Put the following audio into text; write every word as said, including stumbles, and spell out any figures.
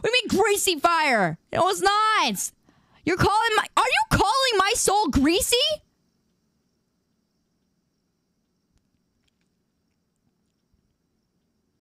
What do you mean greasy fire? No, it's not. You're calling my... Are you calling my soul greasy?